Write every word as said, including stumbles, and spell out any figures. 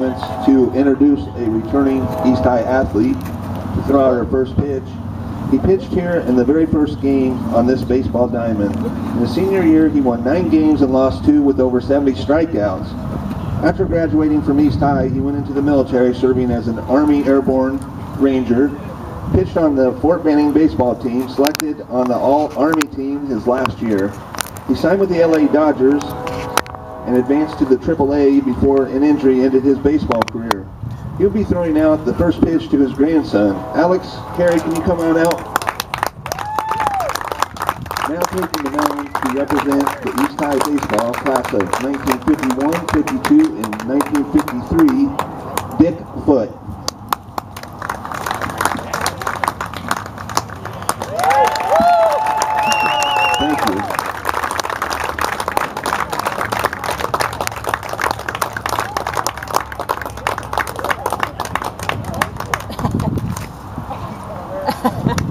announcements to introduce a returning East High athlete to throw out her first pitch. He pitched here in the very first game on this baseball diamond. In his senior year, he won nine games and lost two with over seventy strikeouts. After graduating from East High, he went into the military, serving as an Army Airborne Ranger, pitched on the Fort Benning baseball team, selected on the All-Army team his last year. He signed with the L A Dodgers and advanced to the triple A before an injury ended his baseball career. He'll be throwing out the first pitch to his grandson. Alex Carey, can you come on out? Now taking the mound to represent the East High baseball class of nineteen fifty-one, fifty-two, and nineteen fifty-three, Dick Foote. Ha, ha, ha.